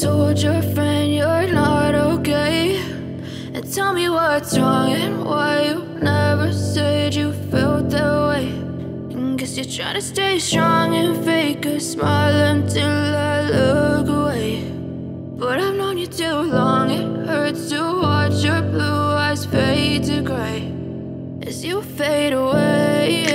told your friend you're not okay, and tell me what's wrong and why you never said you felt that way. And guess you're trying to stay strong and fake a smile until I look away. But I've known you too long, it hurts to watch your blue eyes fade to gray as you fade away,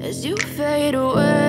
as you fade away.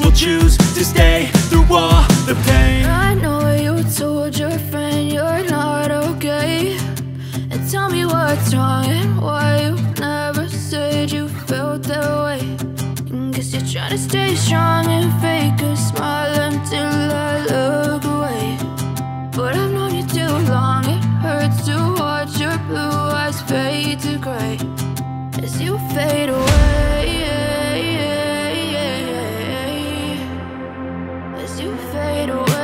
will choose to stay through all the pain. I know you told your friend you're not okay, and tell me what's wrong and why you never said you felt that way. Guess you're trying to stay strong and fake a smile until I look away. But I've known you too long, it hurts to watch your blue eyes fade to gray as you fade away, as you fade away.